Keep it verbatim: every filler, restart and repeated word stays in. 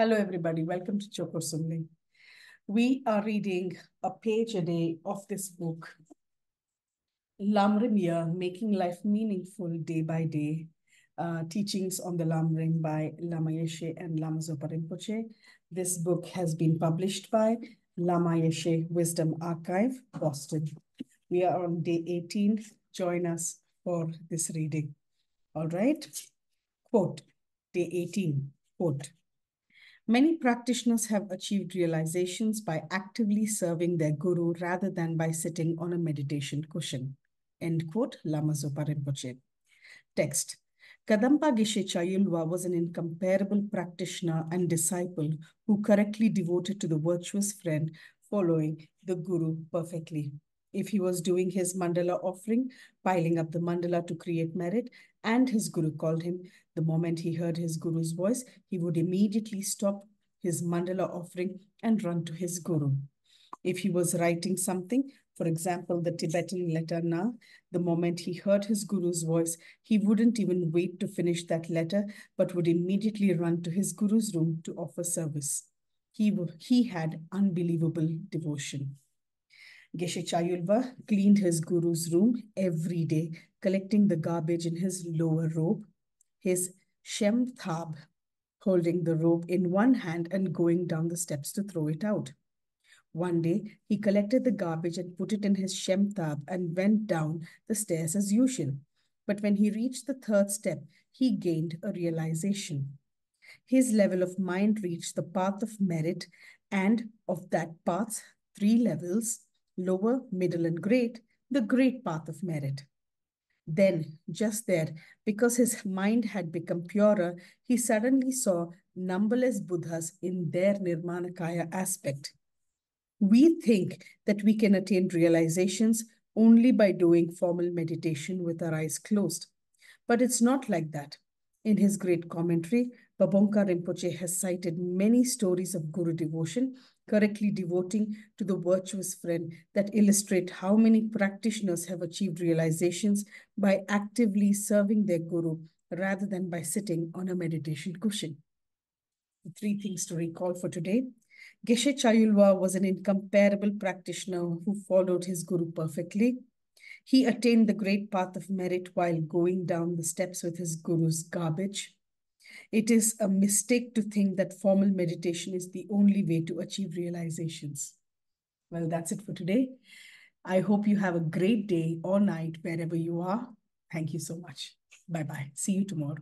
Hello, everybody. Welcome to Choe Khor Sum Ling. We are reading a page a day of this book, Lamrim Year: Making Life Meaningful Day by Day, uh, Teachings on the Lamrim by Lama Yeshe and Lama Zopa Rinpoche. This book has been published by Lama Yeshe Wisdom Archive, Boston. We are on day eighteen. Join us for this reading. All right. Quote, day eighteen, quote, many practitioners have achieved realizations by actively serving their guru rather than by sitting on a meditation cushion. End quote, Lama Zopa Rinpoche. Text. Kadampa Geshe Chayulwa was an incomparable practitioner and disciple who correctly devoted to the virtuous friend, following the guru perfectly. If he was doing his mandala offering, piling up the mandala to create merit, and his guru called him, the moment he heard his guru's voice, he would immediately stop his mandala offering and run to his guru. If he was writing something, for example, the Tibetan letter Na, the moment he heard his guru's voice, he wouldn't even wait to finish that letter, but would immediately run to his guru's room to offer service. He, he had unbelievable devotion. Geshe Chayulwa cleaned his guru's room every day, collecting the garbage in his lower robe, his shemthab, holding the robe in one hand and going down the steps to throw it out. One day, he collected the garbage and put it in his shemthab and went down the stairs as usual. But when he reached the third step, he gained a realization. His level of mind reached the path of merit, and of that path's three levels, lower, middle, and great, the great path of merit. Then, just there, because his mind had become purer, he suddenly saw numberless Buddhas in their nirmanakaya aspect. We think that we can attain realizations only by doing formal meditation with our eyes closed. But it's not like that. In his great commentary, Pabongka Rinpoche has cited many stories of guru devotion, correctly devoting to the virtuous friend, that illustrate how many practitioners have achieved realizations by actively serving their guru rather than by sitting on a meditation cushion. Three things to recall for today. Geshe Chayulwa was an incomparable practitioner who followed his guru perfectly. He attained the great path of merit while going down the steps with his guru's garbage. It is a mistake to think that formal meditation is the only way to achieve realizations. Well, that's it for today. I hope you have a great day or night wherever you are. Thank you so much. Bye-bye. See you tomorrow.